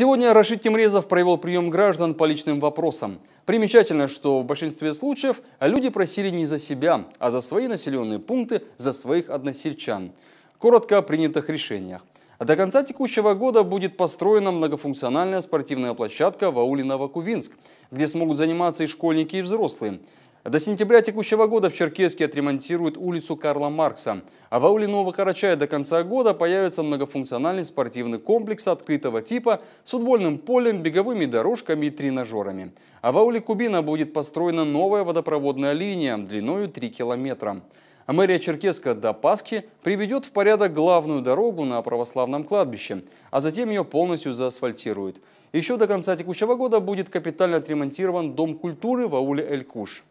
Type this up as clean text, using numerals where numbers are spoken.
Сегодня Рашид Темрезов провел прием граждан по личным вопросам. Примечательно, что в большинстве случаев люди просили не за себя, а за свои населенные пункты, за своих односельчан. Коротко о принятых решениях. До конца текущего года будет построена многофункциональная спортивная площадка в ауле Ново-Кувинск, где смогут заниматься и школьники, и взрослые. До сентября текущего года в Черкеске отремонтируют улицу Карла Маркса, а в ауле Нового Карачая до конца года появится многофункциональный спортивный комплекс открытого типа с футбольным полем, беговыми дорожками и тренажерами. А в ауле Кубина будет построена новая водопроводная линия длиною 3 километра. А мэрия Черкеска до Пасхи приведет в порядок главную дорогу на православном кладбище, а затем ее полностью заасфальтируют. Еще до конца текущего года будет капитально отремонтирован дом культуры в ауле Эль Куш.